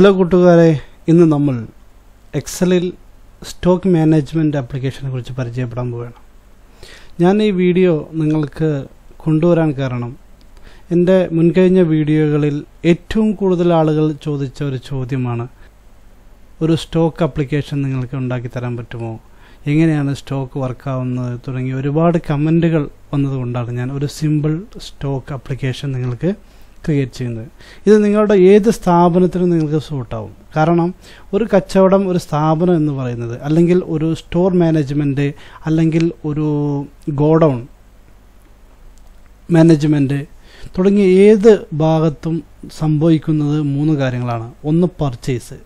Hello Kutugare, in the normal Excel stock management application which Parjabambuana. Jani video Ningalka Kunduran Karanam. In the Munkanya video, Etum Kudalagal Chodichor Chodimana Uru stock application Ningalkundakitarambutumo. Yangana stock work on the reward commendable on the Undaran or symbol stock application Ningalke. Create ചെയ്യുന്നത് ഇത് നിങ്ങളുടെ ഏത് സ്ഥാപനത്തിനും നിങ്ങൾക്ക് suit ആവും കാരണം ഒരു കച്ചവടം ഒരു സ്ഥാപനം എന്ന് പറയുന്നത് അല്ലെങ്കിൽ ഒരു സ്റ്റോർ മാനേജ്മെന്റ് അല്ലെങ്കിൽ ഒരു ഗോഡൗൺ മാനേജ്മെന്റ് തുടങ്ങിയ ഏത് ഭാഗത്തും സംഭവിക്കുന്നത് മൂന്ന് കാര്യങ്ങളാണ് ഒന്ന് പർച്ചേസ്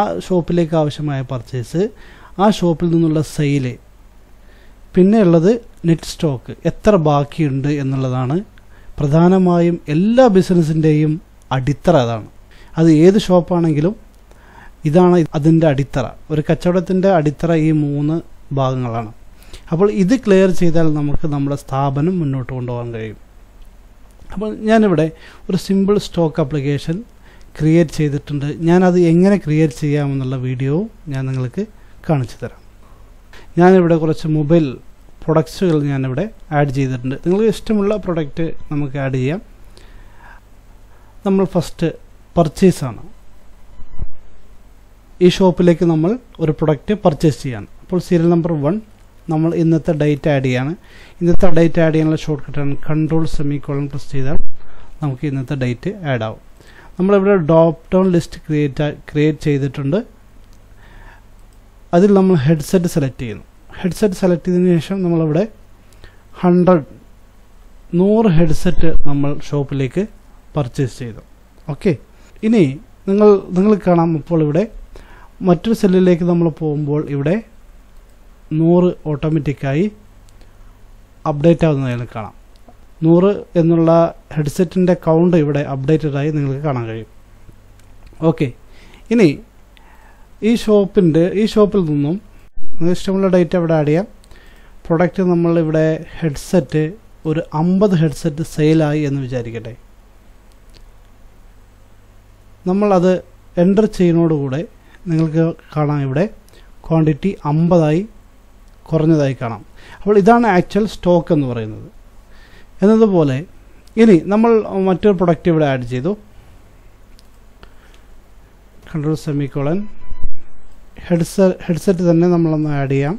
ആ ഷോപ്പിലേക്ക് ആവശ്യമായ പർച്ചേസ് ആ ഷോപ്പിൽ നിന്നുള്ള സെയിൽ പിന്നെ ഉള്ളത് നെറ്റ് സ്റ്റോക്ക് എത്ര ബാക്കിയുണ്ട് എന്നുള്ളതാണ് പ്രധാനമായും എല്ലാ ബിസിനസ്സിന്റെയും അടിത്തറ അതാണ് അത് ഏത് ഷോപ്പ് ആണെങ്കിലും ഇതാണ് അതിന്റെ അടിത്തറ ഒരു കച്ചവടത്തിന്റെ അടിത്തറ ഈ മൂന്ന് ഭാഗങ്ങളാണ് അപ്പോൾ ഇത് ക്ലിയർ ചെയ്താൽ നമുക്ക് നമ്മുടെ സ്ഥാപനം മുന്നോട്ട് കൊണ്ടുപോകാൻ കഴിയും അപ്പോൾ ഞാൻ ഇവിടെ ഒരു സിമ്പിൾ സ്റ്റോക്ക് ആപ്ലിക്കേഷൻ ക്രിയേറ്റ് ചെയ്തിട്ടുണ്ട് ഞാൻ അത് എങ്ങനെ ക്രിയേറ്റ് ചെയ്യാം എന്നുള്ള വീഡിയോ ഞാൻ നിങ്ങൾക്ക് കാണിച്ചു തരാം ഞാൻ ഇവിടെ കുറച്ച് mobile products will be added to the product. We will first purchase this shop. We will purchase serial number 1. We will add the date. We will add the shortcut control semicolon plus. We will add the date. We will add drop down list. Create the headset select. Headset selectionation we have 100 headset shop purchase okay ini ningal kaanam ippol ivide mattu cell like nammal povumbol ivide 100 automatic update avunnathil kaanam 100 ennulla headset inde count ivide updated aayi ningalku kaanan kayum okay ini ee shop il ninnum Similar data of idea product in the Malavi headset or umber headset sale eye and Vijarigate. Namal other enter chain or good day, quantity umber eye, corner the icon. Well, it's an actual stock and the another bole any number material productive add Jedo control semicolon. Headset then we add here.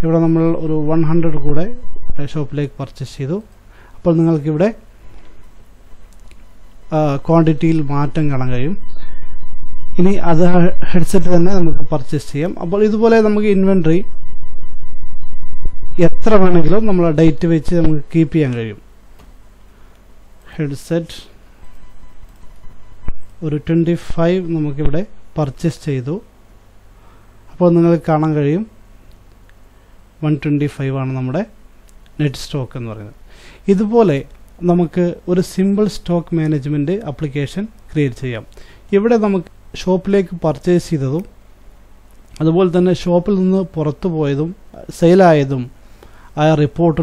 We 100 good shop like purchase here. Then we give a quantity martin. Any other headset then we purchase here. This is inventory. Yatra managlo number date which we keep here. Headset. Or 25 we give a purchase here. Now we will 125 on net stock. This is a simple stock management application. Create here we will shop like purchase. This is a shop like sale. I report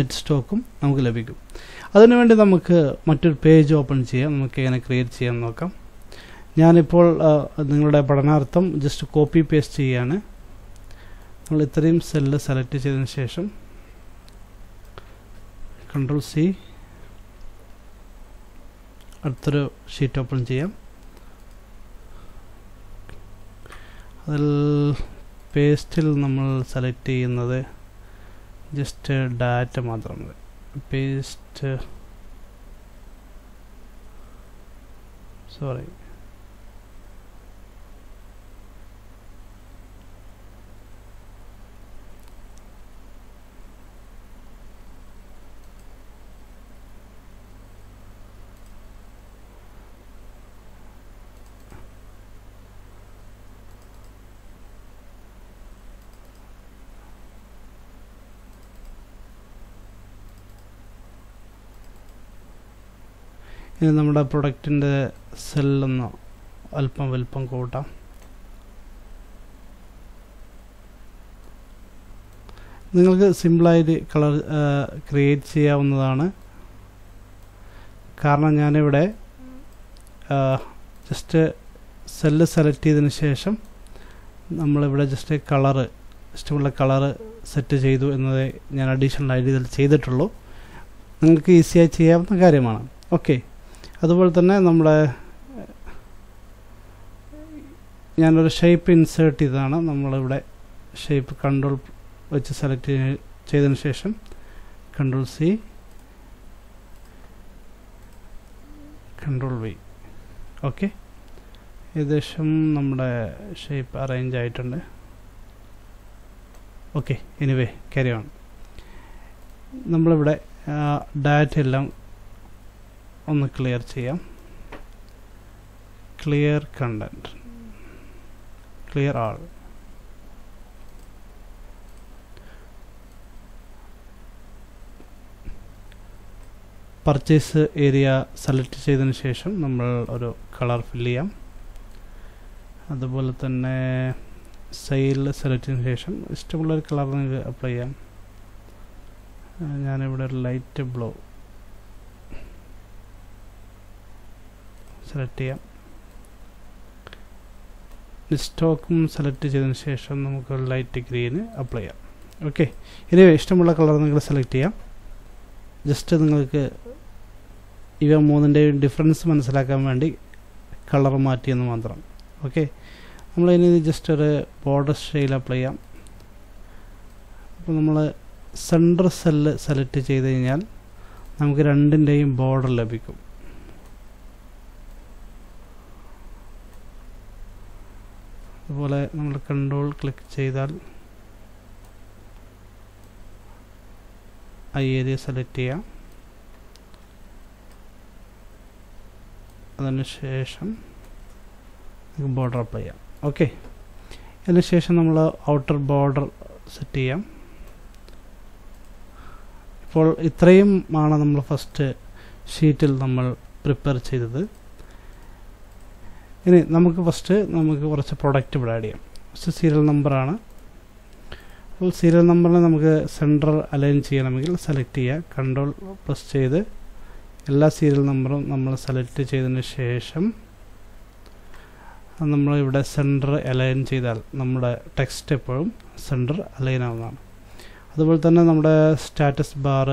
net stock. That page open create. Just copy paste here. Select station. Control C. Sheet open here. Paste till select another. Just data paste. Sorry. In the product in the cell and alpha will punk out. Then symbol color create here on the Karna Janivade just cell select ചെയ്തതിനു ശേഷം നമ്മൾ ഇവിടെ just color ഇഷ്ടമുള്ള colour set ചെയ്തു എന്നതെ ഞാൻ additional ആയിട്ട് ചെയ്തിട്ടുള്ളൂ നിങ്ങൾക്ക് ഈസി ആയി ചെയ്യാവുന്ന കാര്യമാണ് ഓക്കേ അതുപോലെ തന്നെ നമ്മൾ ഞാൻ ഒരു ഷേപ്പ് ഇൻസേർട്ട് ചെയ്താണ് നമ്മൾ ഇവിടെ ഷേപ്പ് കൺട്രോൾ വെച്ച് സെലക്ട് ചെയ്തതിനു ശേഷം control C control V okay ഏകദേശം നമ്മുടെ ഷേപ്പ് അറേഞ്ച് ആയിട്ടുണ്ട് Okay, anyway, carry on. നമ്മൾ ഇവിടെ ഡാറ്റ എല്ലാം ഒന്ന് ക്ലിയർ ചെയ്യാം. Clear content. Clear all. Purchase area select ചെയ്തതിനു ശേഷം നമ്മൾ ഒരു കളർ ഫിൽ ചെയ്യാം. അതുപോലെ തന്നെ Sale selection similar color apply. Light blue. Select here. Stock select light green apply. Okay. Anyway, similar color select here. Just even more than the difference color Okay. We just a border style apply. We center cell select the border. We control click the I area select border apply. Okay, in this session, we will set the outer border. For this frame, we will first sheet. We will prepare the first product. This is the serial number. The serial number we center align. Select Ctrl plus. All serial number select the നമ്മൾ ഇവിടെ centre align ചെയ്താൽ നമ്മുടെ text എപ്പോഴും centre align ആവുന്നതാണ് അതുപോലെ തന്നെ നമ്മുടെ status bar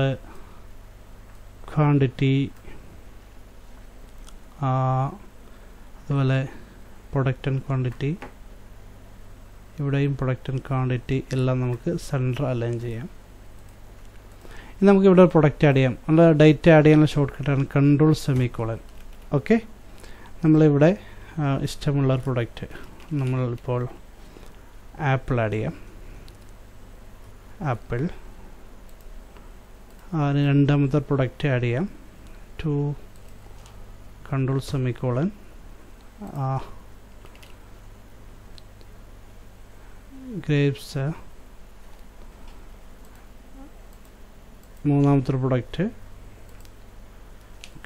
quantity അതുപോലെ പ്രൊഡക്റ്റ് ആൻഡ് ക്വാണ്ടിറ്റി ഇവിടെയും പ്രൊഡക്റ്റ് ആൻഡ് ക്വാണ്ടിറ്റി എല്ലാം നമുക്ക് സെന്റർ അലൈൻ ചെയ്യാം ഇനി നമുക്ക് ഇവിടെ പ്രൊഡക്റ്റ് ആഡ് ചെയ്യാം നമ്മുടെ ഡേറ്റ ആഡ് ചെയ്യാനുള്ള ഷോർട്ട്കട്ട് ആണ് കൺട്രോൾ സെമിക്കോളൻ ഓക്കേ നമ്മൾ ഇവിടെ ഇഷ്ടമുള്ള പ്രോഡക്റ്റ് നമ്മൾ ഇപ്പോൾ ആപ്പിൾ ആഡ് ചെയ്യാം ആപ്പിൾ അതിന് രണ്ടാമത്തെ പ്രോഡക്റ്റ് ആഡ് ചെയ്യാം ടു കൺട്രോൾ സെമിക്കോളൻ ഗ്രേപ്സ് മൂന്നാമത്തെ പ്രോഡക്റ്റ്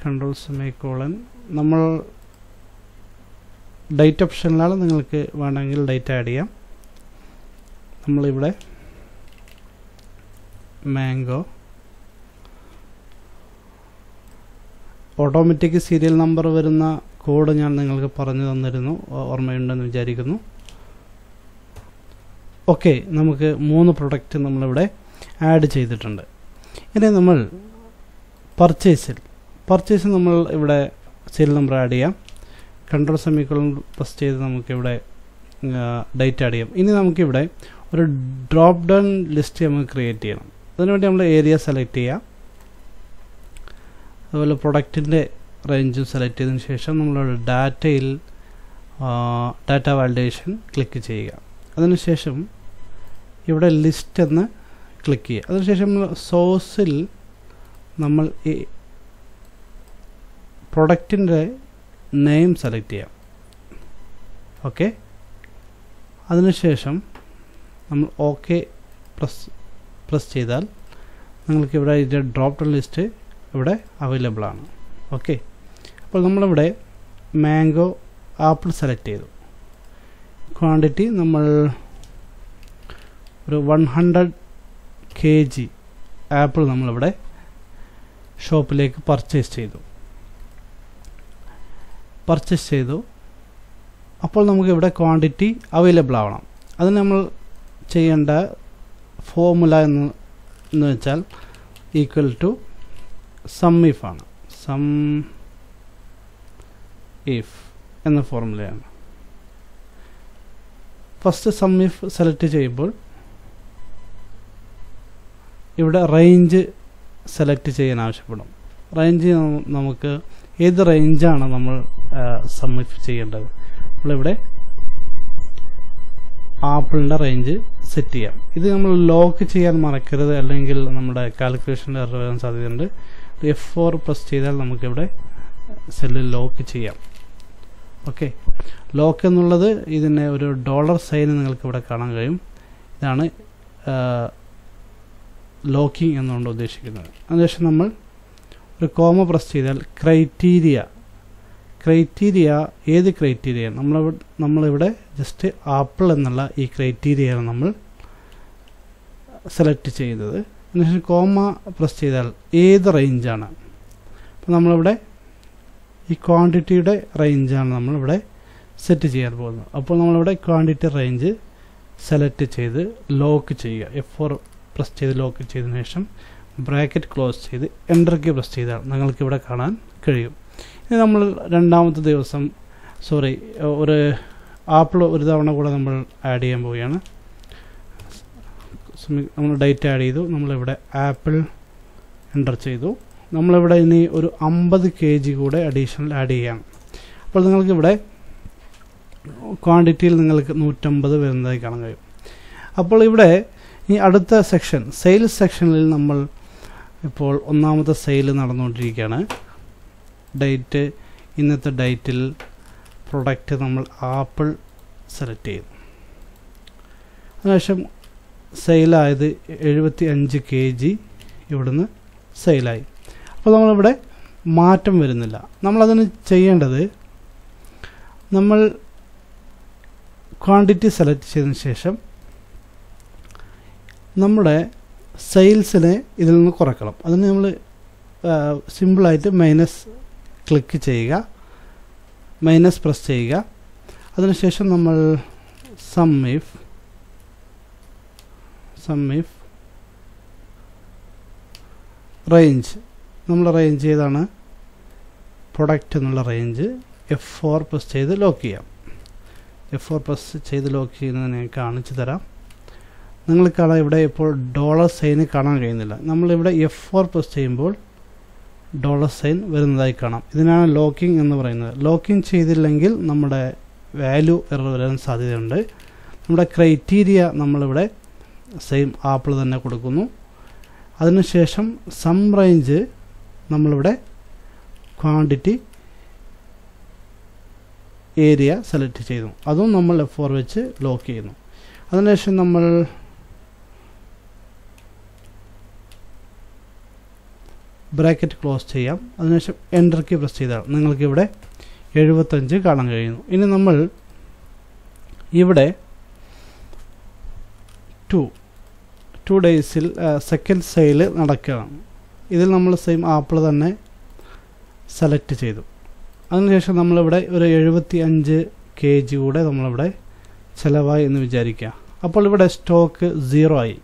കൺട്രോൾ സെമിക്കോളൻ നമ്മൾ Date option lala ningalku vanangil date add cheyam. Nammal ivide mango automatic serial number varuna code njan ningalku paranju thannirunnu ormayundennu vicharikkunnu. Okay, namukku moonu product nammal ivide add cheyidittundu. Ini nammal purchase nammal ivide serial number add cheyam. Control semicolon plus date add cheyam. Ini namukku ivide oru drop down list namukku create cheyanam. Adinu vendi nammal area select cheya. Aduvalla product inde range select cheyidinu shesham nammal data il data validation click cheya. Adinu shesham ivide list ennu click cheya. Adinu shesham source il nammal ee product inde name select ചെയ്യാം okay അതിനുശേഷം നമ്മൾ okay press ചെയ്താൽ നിങ്ങൾക്ക് ഇവിടെ ഈ drop down list ഇവിടെ available ആണ് okay അപ്പോൾ നമ്മൾ ഇവിടെ മാംഗോ ആപ്പിൾ സെലക്ട് ചെയ്തു ക്വാണ്ടിറ്റി നമ്മൾ ഒരു 100 kg ആപ്പിൾ നമ്മൾ ഇവിടെ ഷോപ്പിലേക്ക് പർച്ചേസ് ചെയ്തു Purchase അപ്പോൾ നമുക്ക് ഇവിടെ ക്വാണ്ടിറ്റി അവൈലബിൾ ആവണം. അത് നമ്മൾ ചെയ്യേണ്ട ഫോർമുല എന്ന് വെച്ചാൽ ഈക്വൽ ടു സം ഇഫ് ആണ്. സം ഇഫ് എന്ന ഫോർമുലയാണ്. ഫസ്റ്റ് സം ഇഫ് സെലക്ട് ചെയ്യുമ്പോൾ ഇവിടെ റേഞ്ച് സെലക്ട് ചെയ്യാൻ ആവശ്യപ്പെടും. റേഞ്ച് നമുക്ക് ഏത് റേഞ്ചാണ് നമ്മൾ സം ഇഫ് ചെയ്യേണ്ടത്. നമ്മളിവിടെ ആപ്പിളിൻ്റെ റേഞ്ച് സെറ്റ് ചെയ്യാം. ഇത് നമ്മൾ ലോക്ക് ചെയ്യാൻ മറക്കരുത്, അല്ലെങ്കിൽ നമ്മുടെ കാൽക്കുലേഷൻ്റെ എറർ വരാൻ സാധ്യതയുണ്ട്. F4 പ്രസ് ചെയ്താൽ നമുക്കിവിടെ സെല്ല് ലോക്ക് ചെയ്യാം. ഓക്കെ, ലോക്ക് എന്നുള്ളത് ഇതിൻ്റെ ഒരു ഡോളർ സൈൻ നിങ്ങൾക്കിവിടെ കാണാൻ കഴിയും. ഇതാണ് ലോക്കിംഗ് എന്നുകൊണ്ട് ഉദ്ദേശിക്കുന്നത്. അതിനുശേഷം നമ്മൾ ഒരു കോമ പ്രസ് ചെയ്താൽ ക്രൈറ്റീരിയ ഏത് ക്രൈറ്റീരിയയാണ് നമ്മളിവിടെ ജസ്റ്റ് ആപ്പിൾ എന്നുള്ള ഈ ക്രൈറ്റീരിയയാണ് നമ്മൾ സെലക്ട് ചെയ്തത്. അതിനുശേഷം കോമ പ്രസ് ചെയ്താൽ ഏത് റേഞ്ചാണ്. അപ്പോൾ നമ്മളിവിടെ ഈ ക്വാണ്ടിറ്റിയുടെ റേഞ്ചാണ് നമ്മളിവിടെ സെറ്റ് ചെയ്യാൻ പോകുന്നത്. അപ്പോൾ നമ്മളിവിടെ ക്വാണ്ടിറ്റി റേഞ്ച് സെലക്ട് ചെയ്ത് ലോക്ക് ചെയ്യുക. F4 പ്രസ് ചെയ്ത് ലോക്ക് ചെയ്തതിനു ശേഷം ബ്രാക്കറ്റ് ക്ലോസ് ചെയ്ത് എൻ്റർ കീ പ്രസ് ചെയ്താൽ നിങ്ങൾക്കിവിടെ കാണാൻ കഴിയും. ഇനി നമ്മൾ രണ്ടാമത്തെ ദിവസം ഒരു ആപ്പിൾ ഒരു തവണ കൂടെ നമ്മൾ ആഡ് ചെയ്യാൻ പോവുകയാണ്. നമ്മൾ ഡേറ്റ് ആഡ് ചെയ്തു, നമ്മളിവിടെ ആപ്പിൾ എൻ്റർ ചെയ്തു. നമ്മളിവിടെ ഇനി ഒരു 50 kg കൂടെ അഡീഷണൽ ആഡ് ചെയ്യാം. അപ്പോൾ നിങ്ങൾക്കിവിടെ ക്വാണ്ടിറ്റിയിൽ നിങ്ങൾക്ക് 150 വരുന്നതായി കാണാൻ കഴിയും. അപ്പോൾ ഇവിടെ ഈ അടുത്ത സെക്ഷൻ സെയിൽസ് സെക്ഷനിൽ നമ്മൾ ഇപ്പോൾ ഒന്നാമത്തെ സെയിൽ നടന്നുകൊണ്ടിരിക്കുകയാണ്. ഡേറ്റ്, ഇന്നത്തെ ഡേറ്റിൽ പ്രൊഡക്റ്റ് നമ്മൾ ആപ്പിൾ സെലക്ട് ചെയ്തു. അതിനുശേഷം സെയിലായത് 75 kg ഇവിടുന്ന് സെയിലായി. അപ്പോൾ നമ്മളിവിടെ മാറ്റം വരുന്നില്ല. നമ്മളതിന് ചെയ്യേണ്ടത്, നമ്മൾ ക്വാണ്ടിറ്റി സെലക്ട് ചെയ്തതിന് ശേഷം നമ്മുടെ സെയിൽസിനെ ഇതിൽ നിന്ന് കുറക്കണം. അതിന് നമ്മൾ സിമ്പിളായിട്ട് മൈനസ് ക്ലിക്ക് ചെയ്യുക, മൈനസ് പ്രസ് ചെയ്യുക. അതിനുശേഷം നമ്മൾ സം ഇഫ് റേഞ്ച്, നമ്മൾ റേഞ്ച് ഏതാണ്, പ്രൊഡക്റ്റ് എന്നുള്ള റേഞ്ച് F4 പ്രസ് ചെയ്ത് ലോക്ക് ചെയ്യാം. F4 പ്രസ് ചെയ്ത് ലോക്ക് ചെയ്യുന്നത് ഞാൻ കാണിച്ചു തരാം. നിങ്ങൾക്കാണ് ഇവിടെ ഇപ്പോൾ ഡോളർ സൈന് കാണാൻ കഴിയുന്നില്ല. നമ്മളിവിടെ F4 പ്രസ് ചെയ്യുമ്പോൾ ഡോളർ സൈൻ വരുന്നതായി കാണാം. ഇതിനാണ് ലോക്കിംഗ് എന്ന് പറയുന്നത്. ലോക്കിംഗ് ചെയ്തില്ലെങ്കിൽ നമ്മുടെ വാല്യൂ എറർ വരാൻ സാധ്യതയുണ്ട്. നമ്മുടെ ക്രൈറ്റീരിയ നമ്മളിവിടെ സെയിം ആപ്പിൾ തന്നെ കൊടുക്കുന്നു. അതിനുശേഷം സം റേഞ്ച് നമ്മളിവിടെ ക്വാണ്ടിറ്റി ഏരിയ സെലക്ട് ചെയ്തു, അതും നമ്മൾ F4 വെച്ച് ലോക്ക് ചെയ്യുന്നു. അതിനുശേഷം നമ്മൾ ബ്രാക്കറ്റ് ക്ലോസ് ചെയ്യാം. അതിനുശേഷം എൻ്റർ കീ പ്രസ് ചെയ്താൽ നിങ്ങൾക്കിവിടെ 75 കാണാൻ കഴിയുന്നു. ഇനി നമ്മൾ ഇവിടെ 2 ഡേയ്സിൽ സെക്കൻഡ് സെയിൽ നടക്കുകയാണ്. ഇതിൽ നമ്മൾ സെയിം ആപ്പിൾ തന്നെ സെലക്ട് ചെയ്തു. അതിനുശേഷം നമ്മളിവിടെ ഒരു 75 kg കൂടെ നമ്മളിവിടെ ചിലവായി എന്ന് വിചാരിക്കുക. അപ്പോൾ ഇവിടെ സ്റ്റോക്ക് 0 ആയി.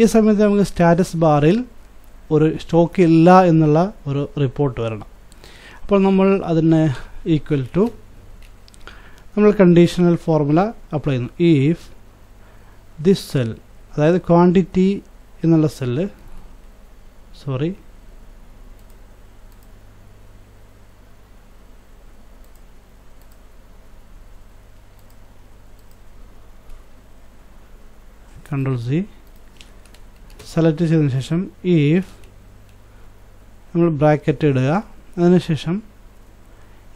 ഈ സമയത്ത് നമുക്ക് സ്റ്റാറ്റസ് ബാറിൽ ഒരു സ്റ്റോക്ക് ഇല്ല എന്നുള്ള ഒരു റിപ്പോർട്ട് വരണം. അപ്പോൾ നമ്മൾ അതിന് ഈക്വൽ ടു നമ്മൾ കണ്ടീഷണൽ ഫോർമുല അപ്ലൈ ചെയ്യുന്നു. ഇഫ് ദിസ് സെൽ, അതായത് ക്വാണ്ടിറ്റി എന്നുള്ള സെല്ല്, Ctrl+C സെലക്ട് ചെയ്തതിനു ശേഷം ഇഫ് നമ്മൾ ബ്രാക്കറ്റ് ഇടുക. അതിനുശേഷം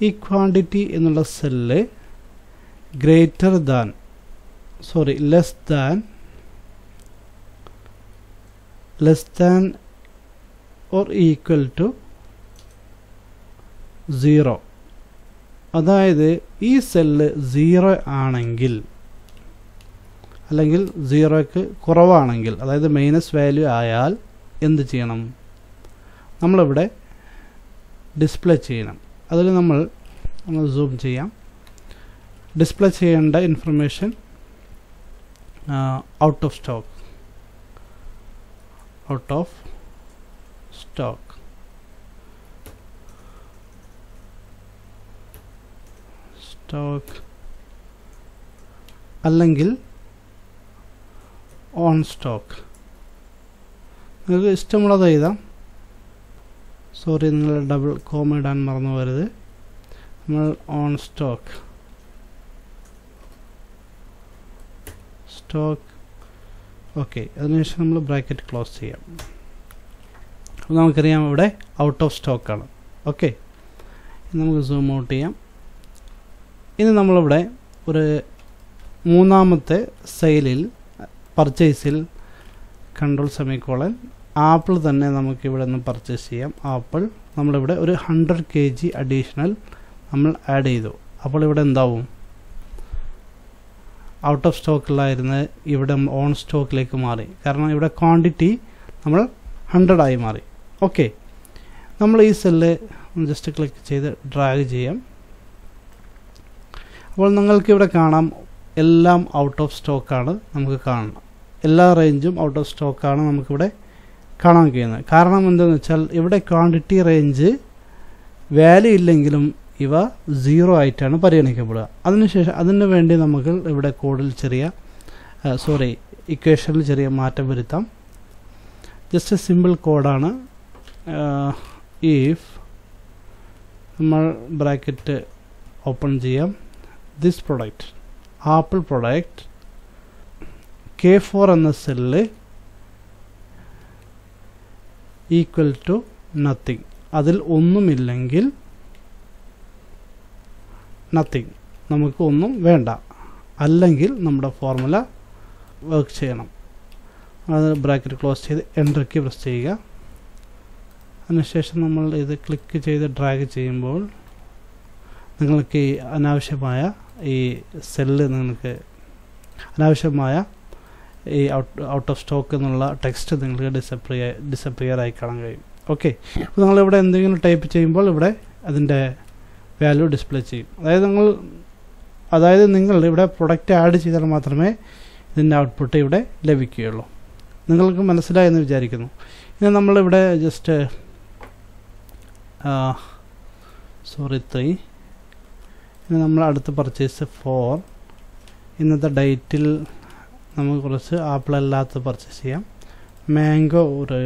ഈ ക്വാണ്ടിറ്റി എന്നുള്ള cell less than or equal to 0, അതായത് ഈ സെല്ല് 0 ആണെങ്കിൽ അല്ലെങ്കിൽ 0ക്ക് കുറവാണെങ്കിൽ, അതായത് മൈനസ് വാല്യൂ ആയാൽ എന്ത് ചെയ്യണം, നമ്മളിവിടെ ഡിസ്പ്ലേ ചെയ്യണം. അതിൽ നമ്മൾ സൂം ചെയ്യാം. display cheyanda information out of stock. Allengil on stock. Sorry, double comment and marano varade. On stock. Stock. Okay, then bracket close here. Now we can out of stock. Okay. Now zoom out here. In the number of Munamate sale purchase control semicolon Apple than Namakibad purchase here Apple number 100 kg additional add either Apple and thou out of stock lie in on stock like Mari Karna Yuda quantity number 100 I Mari. Okay, number is just click drag GM. Well, Nangalki would a canam ellam out of stock card, Namkakan. Ella rangeum out of stock card, Namkude Kanakina. Karnam and the Nachal, if a quantity range value illingilum, Iva 0 item, Parianicabuda. Other Vendi Namakal, if a codal cheria, sorry, equational cheria matabiritam. Just a simple code on if bracket open GM. This product Apple product K4 and the cell equal to nothing adil onnum illengil nothing namakku onnum venda allengil nammada formula work cheyanam adu bracket close cheyid enter key press cheyiga anneshesham nammal idu click cheyid drag cheyumbol ningalku anavashyamaya a cell in the out of stock and text disappear icon. Okay, type chamber value display. Other than product added either matrame, then output a leviculo. Nangalcumanasida and the Jerican. In the number just sorry, 3. നമ്മൾ അടുത്ത purchase 4 ഇന്നത്തെ ഡേറ്റിൽ നമുക്ക് കുറച്ച് apple അല്ലാത്ത purchase ചെയ്യാം mango ഒരു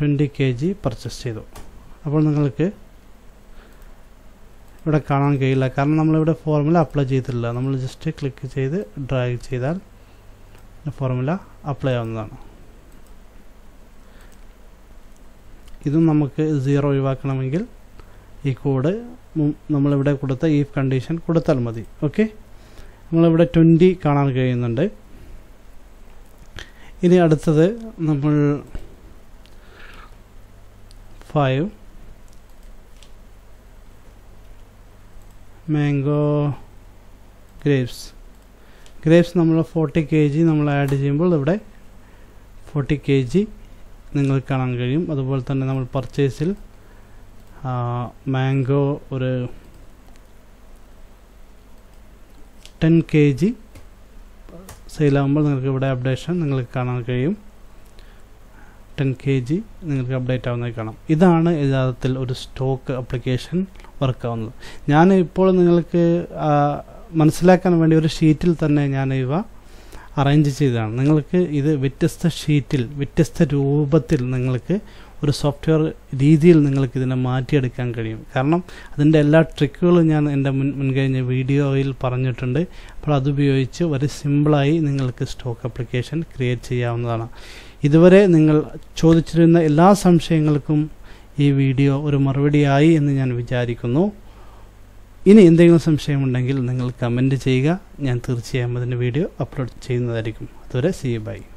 20 kg purchase ചെയ്തു അപ്പോൾ നിങ്ങൾക്ക് ഇവിടെ കാണാൻ കഴിയില്ല കാരണം നമ്മൾ ഇവിടെ ഫോർമുല അപ്ലൈ ചെയ്തിട്ടില്ല നമ്മൾ ജസ്റ്റ് ക്ലിക്ക് ചെയ്ത് ഡ്രാഗ് ചെയ്താൽ ഫോർമുല അപ്ലൈ ആവുന്നതാണ് ഇത് നമുക്ക് 0 ഒഴിവാക്കണമെങ്കിൽ ഈ കോഡ് നമ്മൾ ഇവിടെ കൊടുത്ത if condition കൊടുത്താൽ മതി. ഓക്കേ, നമ്മൾ ഇവിടെ 20 കാണാൻ കഴിയുന്നുണ്ട്. ഇനി അടുത്തത് നമ്മൾ 5 mango grapes നമ്മൾ 40 kg നമ്മൾ ആഡ് ചെയ്യുമ്പോൾ ഇവിടെ 40 kg നിങ്ങൾക്ക് കാണാൻ കഴിയും. അതുപോലെ തന്നെ നമ്മൾ purchaseൽ mango or 10 kg sale amount updation 10 kg update avana idaana stock application work avunnu njan ippol ningalku manasilakkan vendi oru sheetil thanne njan iva arrange cheyidana ningalku idu vyathyastha sheetil vyathyastha roopathil ningalku software രീതിയിൽ നിങ്ങൾക്ക് ഇതിനെ മാറ്റി എടുക്കാൻ കഴിയും കാരണം അതിന്റെ എല്ലാ ട്രിക്കുകളും ഞാൻ എൻ്റെ മുൻകഴിഞ്ഞ വീഡിയോയിൽ പറഞ്ഞിട്ടുണ്ട് അപ്പോൾ അത് ഉപയോഗിച്ച് വളരെ സിമ്പിൾ ആയി നിങ്ങൾക്ക് സ്റ്റോക്ക് ആപ്ലിക്കേഷൻ ക്രിയേറ്റ് ചെയ്യാവുന്നതാണ് ഇതുവരെ നിങ്ങൾ ചോദിച്ചിരുന്ന എല്ലാ സംശയങ്ങൾക്കും ഈ വീഡിയോ ഒരു മറുപടി ആയി എന്ന് ഞാൻ വിചാരിക്കുന്നു ഇനി എന്തെങ്കിലും സംശയം ഉണ്ടെങ്കിൽ നിങ്ങൾ കമന്റ് ചെയ്യുക ഞാൻ തീർച്ചയായും അതിന്റെ വീഡിയോ അപ്ലോഡ് ചെയ്യുന്നതായിരിക്കും അതുവരെ see you bye